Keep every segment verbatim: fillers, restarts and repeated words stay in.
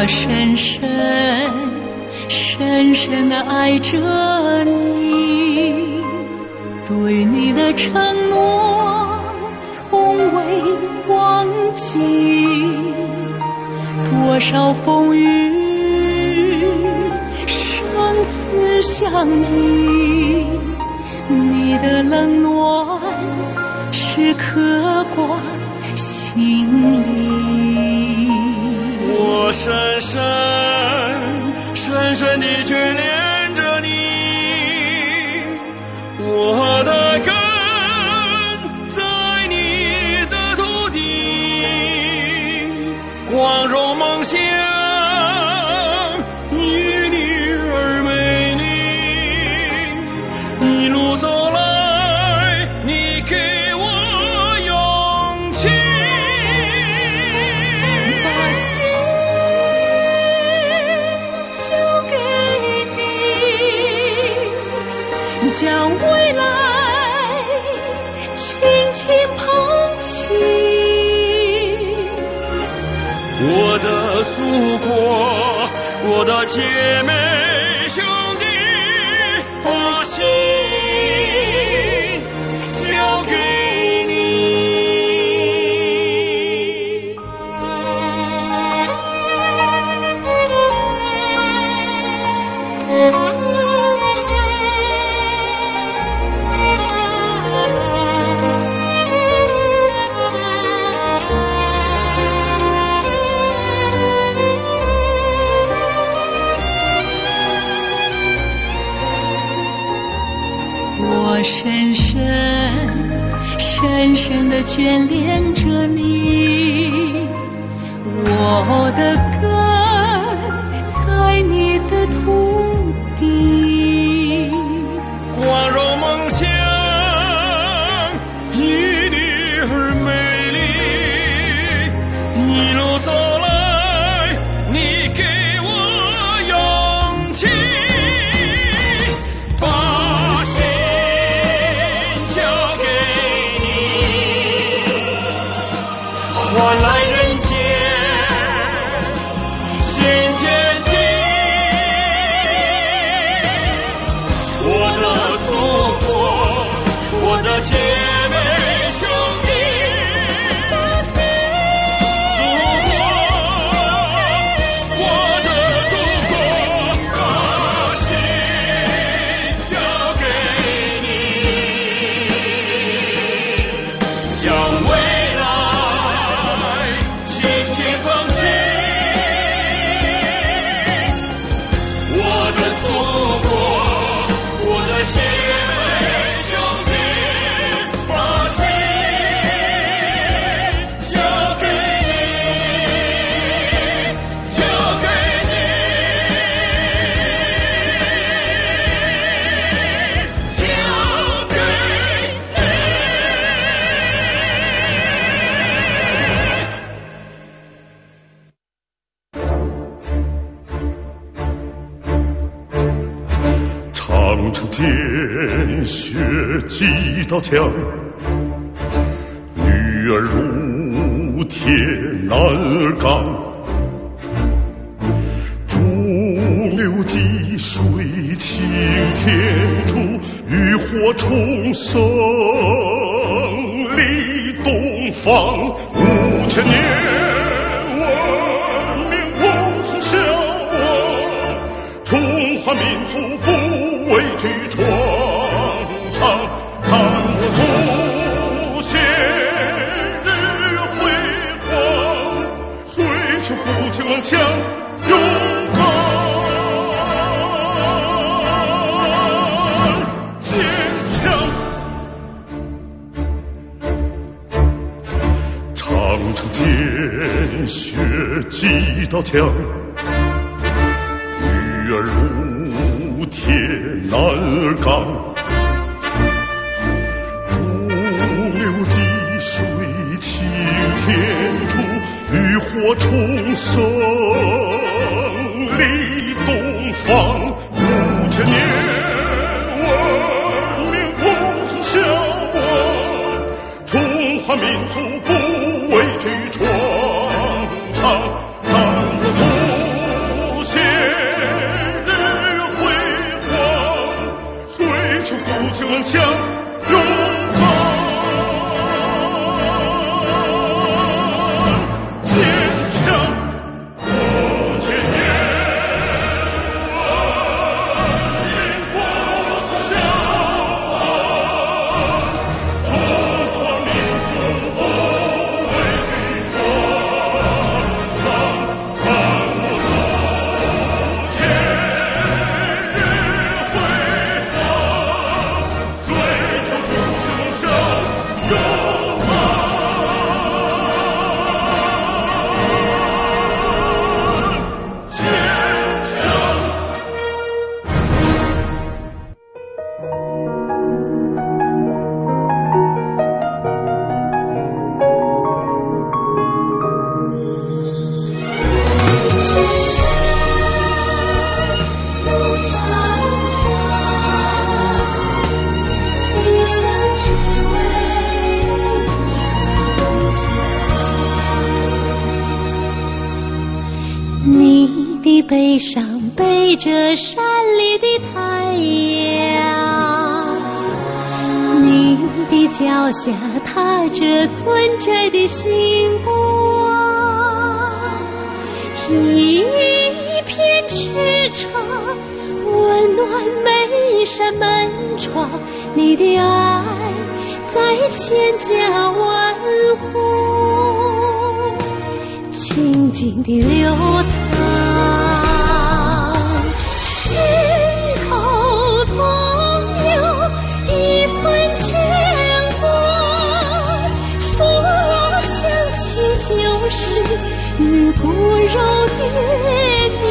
我深深深深的爱着你，对你的承诺从未忘记，多少风雨生死相依，你的冷暖是刻挂心里。我深深深深地眷恋着你，我的根在你的土地，光荣梦想因你而美丽，一路走来你给我勇气。将未来轻轻捧起，我的祖国，我的姐妹兄弟，把心交给你。我深深深深地眷恋着你，我的根在你的土地，光荣梦想因你而美丽，一路走来你给我勇气。换来人间新天地，我的祖国，我的姐妹兄弟，祖国，我的祖国，把心交给你，将未见血几道墙，女儿如铁男儿刚，中流击水青天出，浴火重生立东方。五千年文明我从小，中华民族不畏惧向勇敢坚强，长城见血几道墙，女儿如铁男儿刚，中流击水青天出，浴火重生立东方。五千年文明我从小，中华民族不畏惧创伤，让我争强勇猛，坚强不屈也，因不消亡，中国民族不畏巨城，常常无数千日辉煌，追求出生生勇猛，坚强。你的悲伤背着山里的太阳，你的脚下踏着村寨的星光，一片赤诚温暖每一扇门窗，你的爱在千家万户静静地流淌，心口同有一份牵挂，父老乡亲就是与骨肉爹娘，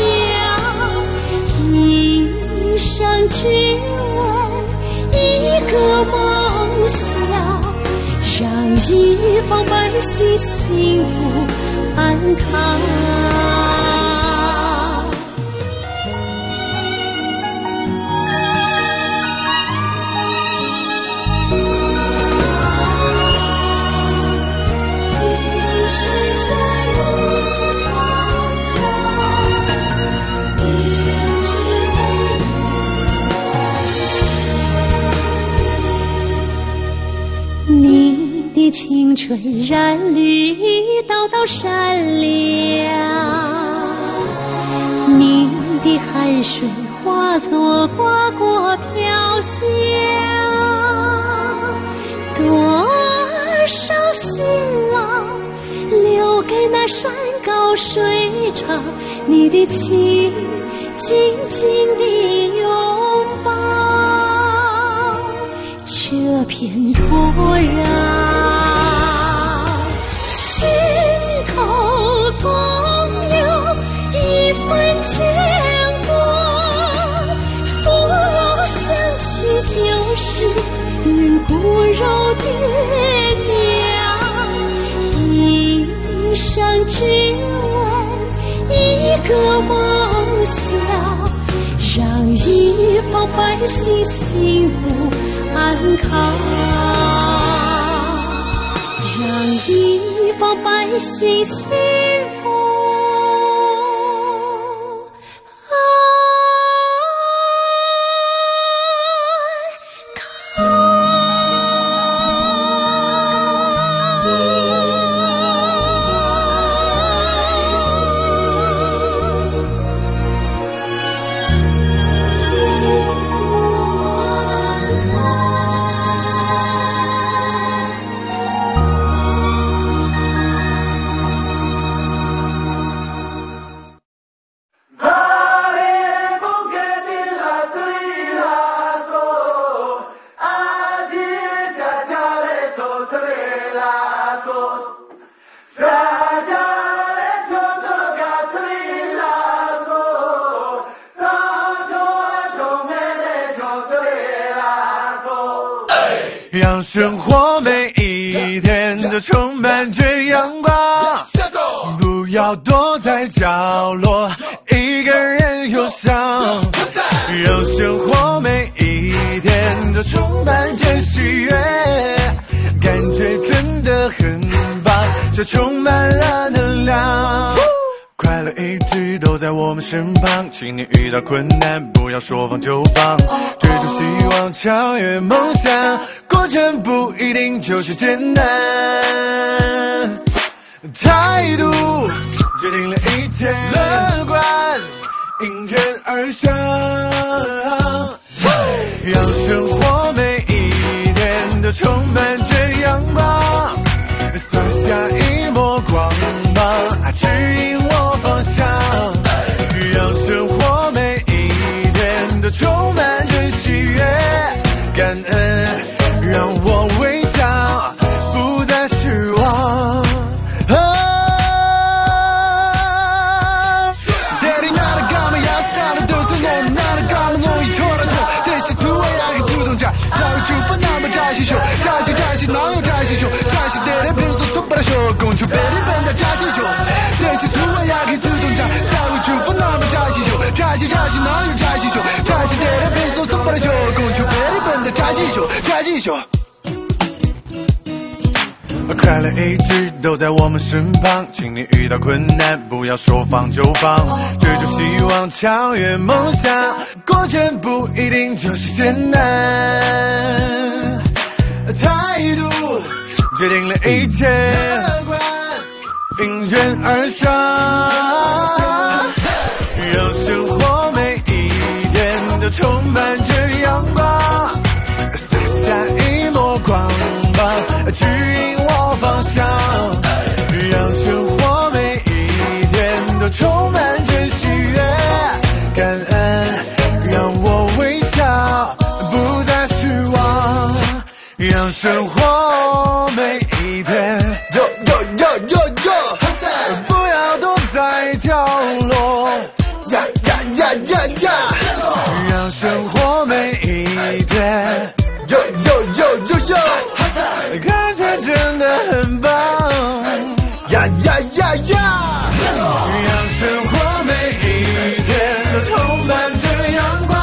一生只为一个梦想，让一方百姓幸福安康。青春染绿一道道善良，你的汗水化作瓜果飘香，多少辛劳留给那山高水长，你的情紧紧地拥抱这片土壤。与骨肉爹娘，一生只为一个梦想，让一方百姓幸福安康，让一方百姓幸福。让生活每一天都充满着阳光，不要躲在角落一个人忧伤，让生活每一天都充满着喜悦，感觉真的很棒，这充满了能量，快乐一直都在我们身旁，请你遇到困难不要说放就放，追逐希望超越梦想，过程不一定就是简单。态度决定了一切，乐观迎刃而上，让生活每一天都充满着阳光，洒下一抹光芒，啊，指引我方向。充满着喜悦感恩，让我微笑，不再失望。Daddy 拿了干嘛要杀了都是我，拿了干嘛我已错了错，这些土味爱与主动者，那位主妇那么扎心秀，扎心扎心哪有扎心秀，扎心 Daddy 别做都不来说，公主 Daddy 笨的扎心秀，这些土味爱与主动者，那位主妇那么扎心秀，扎心扎心哪有扎心秀。快乐一直都在我们身旁，请你遇到困难不要说放就放，追逐希望超越梦想，过程不一定就是简单。态度决定了一切，乐观迎刃而上，充满着阳光，洒下一抹光芒，指引我方向，让生活每一天都充满着喜悦感恩，让我微笑，不再失望，让生活每一天都都都都都不要躲在角落，呀呀呀呀呀，让生活每一天，呦呦呦呦呦，感觉真的很棒，呀呀呀呀！让生活每一天都充满着阳光，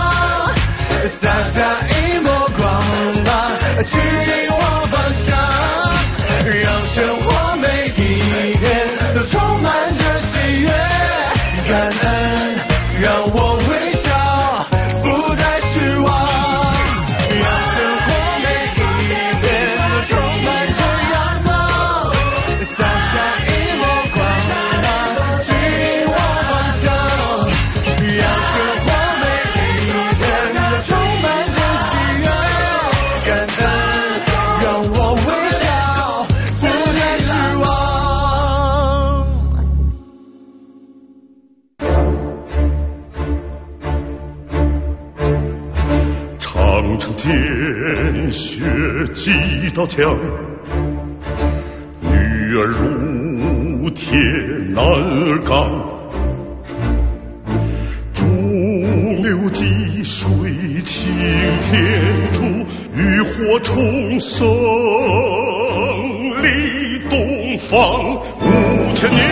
洒下一抹光芒，指引我方向，让生活每一天都充满着喜悦感恩，让我为。鲜血几道墙，女儿如铁男儿刚，中流击水擎天柱，浴火重生立东方，五千年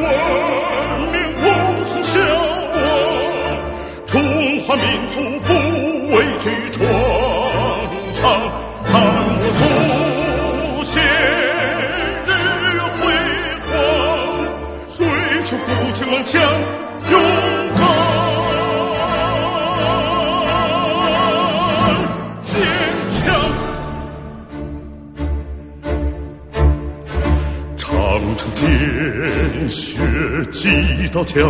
文明我从消亡，中华民族不畏惧向勇敢坚强，长城见血几道墙，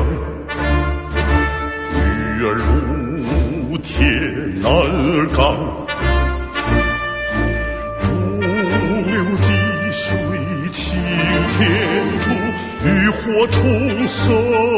女儿如铁男儿刚，中流击水擎天柱，浴火重生。